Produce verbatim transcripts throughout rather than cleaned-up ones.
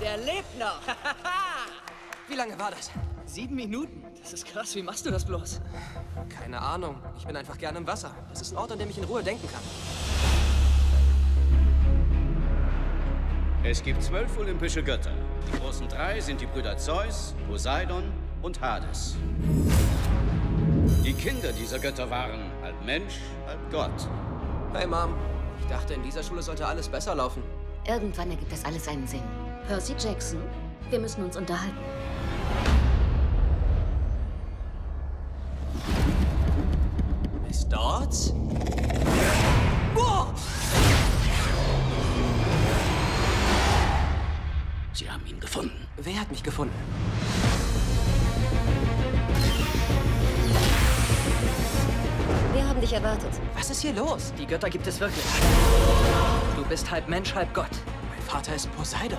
der lebt noch. Wie lange war das? Sieben Minuten. Das ist krass. Wie machst du das bloß? Keine Ahnung. Ich bin einfach gerne im Wasser. Das ist ein Ort, an dem ich in Ruhe denken kann. Es gibt zwölf olympische Götter. Die großen drei sind die Brüder Zeus, Poseidon und Hades. Die Kinder dieser Götter waren halb Mensch, halb Gott. Hey Mom, ich dachte, in dieser Schule sollte alles besser laufen. Irgendwann ergibt das alles einen Sinn. Percy Jackson, wir müssen uns unterhalten. Miss Dodds? Oh! Sie haben ihn gefunden. Wer hat mich gefunden? Wir haben dich erwartet. Was ist hier los? Die Götter gibt es wirklich. Du bist halb Mensch, halb Gott. Mein Vater ist Poseidon.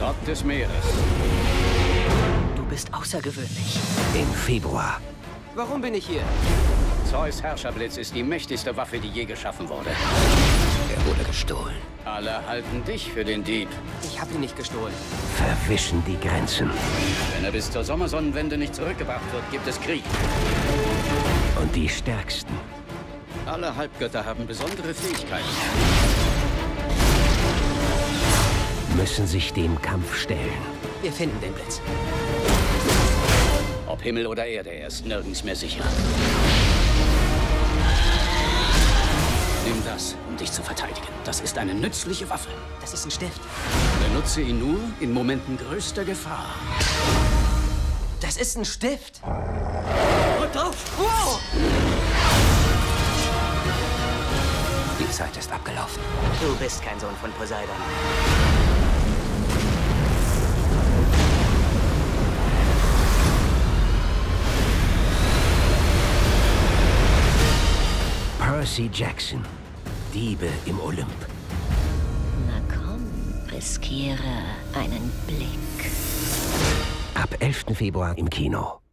Gott des Meeres. Du bist außergewöhnlich. Im Februar. Warum bin ich hier? Zeus Herrscherblitz ist die mächtigste Waffe, die je geschaffen wurde. Er wurde gestohlen. Alle halten dich für den Dieb. Ich habe ihn nicht gestohlen. Verwischen die Grenzen. Wenn er bis zur Sommersonnenwende nicht zurückgebracht wird, gibt es Krieg. Und die Stärksten. Alle Halbgötter haben besondere Fähigkeiten. Müssen sich dem Kampf stellen. Wir finden den Blitz. Ob Himmel oder Erde, er ist nirgends mehr sicher. Nimm das, um dich zu verteidigen. Das ist eine nützliche Waffe. Das ist ein Stift. Benutze ihn nur in Momenten größter Gefahr. Das ist ein Stift. Und drauf. Wow! Die Zeit ist abgelaufen. Du bist kein Sohn von Poseidon. Percy Jackson. Diebe im Olymp. Na komm, riskiere einen Blick. Ab elften Februar im Kino.